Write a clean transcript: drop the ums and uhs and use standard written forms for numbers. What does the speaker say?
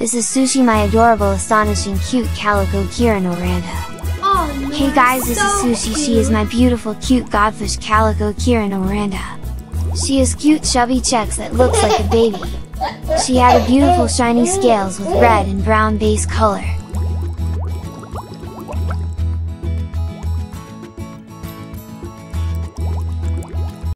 This is Sushi, my adorable, astonishing, cute calico Kirin Oranda. Oh, no, hey guys, this is Sushi. She is my beautiful, cute godfish calico Kirin Oranda. She has cute chubby checks that looks like a baby. She had a beautiful shiny scales with red and brown base color.